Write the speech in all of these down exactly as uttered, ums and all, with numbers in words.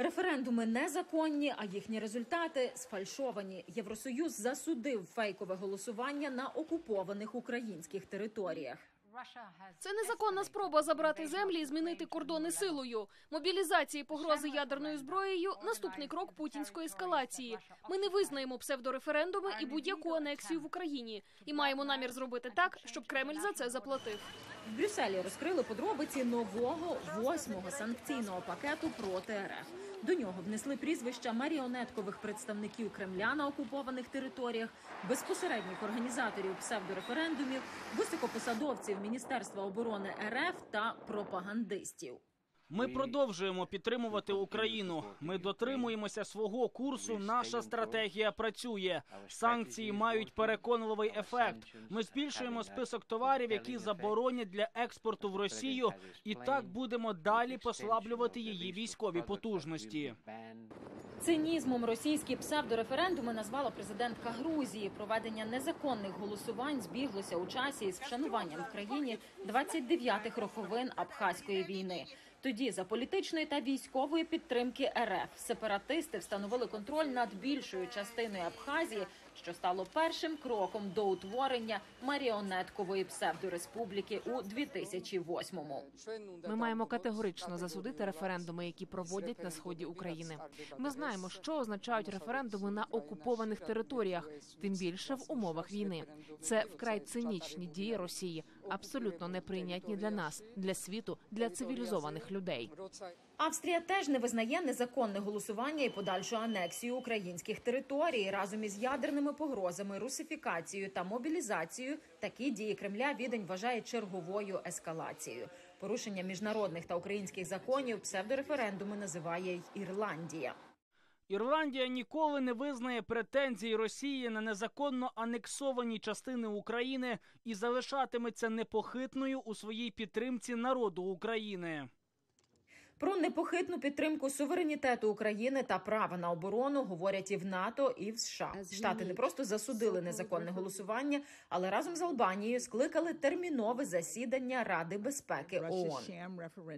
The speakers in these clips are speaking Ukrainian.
Референдуми незаконні, а їхні результати сфальшовані. Євросоюз засудив фейкове голосування на окупованих українських територіях. Це незаконна спроба забрати землі і змінити кордони силою. Мобілізації погрози ядерною зброєю – наступний крок путінської ескалації. Ми не визнаємо псевдореферендуми і будь-яку анексію в Україні. І маємо намір зробити так, щоб Кремль за це заплатив. В Брюсселі розкрили подробиці нового восьмого санкційного пакету проти РФ. До нього внесли прізвища маріонеткових представників Кремля на окупованих територіях, безпосередніх організаторів псевдореферендумів, високопосадовців Міністерства оборони РФ та пропагандистів. Ми продовжуємо підтримувати Україну. Ми дотримуємося свого курсу, наша стратегія працює. Санкції мають переконливий ефект. Ми збільшуємо список товарів, які заборонять для експорту в Росію, і так будемо далі послаблювати її військові потужності. Цинізмом російські псевдореферендуми назвала президентка Грузії. Проведення незаконних голосувань збіглося у часі із вшануванням в країні двадцять дев'ятих роковин Абхазької війни. Тоді за політичної та військової підтримки РФ сепаратисти встановили контроль над більшою частиною Абхазії, що стало першим кроком до утворення маріонеткової псевдореспубліки у дві тисячі восьмому. Ми маємо категорично засудити референдуми, які проводять на сході України. Ми знаємо, що означають референдуми на окупованих територіях, тим більше в умовах війни. Це вкрай цинічні дії Росії, абсолютно неприйнятні для нас, для світу, для цивілізованих людей. Австрія теж не визнає незаконне голосування і подальшу анексію українських територій. Разом із ядерними погрозами, русифікацією та мобілізацією такі дії Кремля Відень вважає черговою ескалацією. Порушення міжнародних та українських законів псевдореферендуми називає й Ірландія. Ірландія ніколи не визнає претензій Росії на незаконно анексовані частини України і залишатиметься непохитною у своїй підтримці народу України. Про непохитну підтримку суверенітету України та права на оборону говорять і в НАТО, і в США. Штати не просто засудили незаконне голосування, але разом з Албанією скликали термінове засідання Ради безпеки ООН.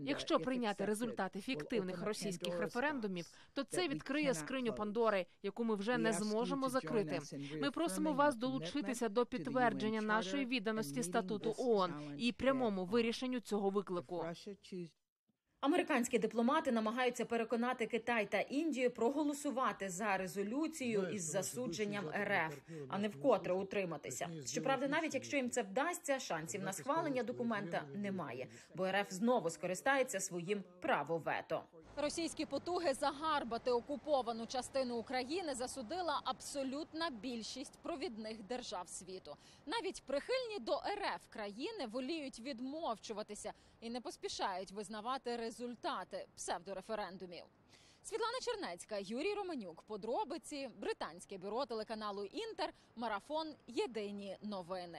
Якщо прийняти результати фіктивних російських референдумів, то це відкриє скриню Пандори, яку ми вже не зможемо закрити. Ми просимо вас долучитися до підтвердження нашої відданості статуту ООН і прямому вирішенню цього виклику. Американські дипломати намагаються переконати Китай та Індію проголосувати за резолюцію із засудженням РФ, а не вкотре утриматися. Щоправда, навіть якщо їм це вдасться, шансів на схвалення документа немає, бо РФ знову скористається своїм правом вето. Російські потуги загарбати окуповану частину України засудила абсолютна більшість провідних держав світу. Навіть прихильні до РФ країни воліють відмовчуватися і не поспішають визнавати результати псевдореферендумів. Світлана Чернецька, Юрій Романюк. Подробиці. Британське бюро телеканалу «Інтер». Марафон «Єдині новини».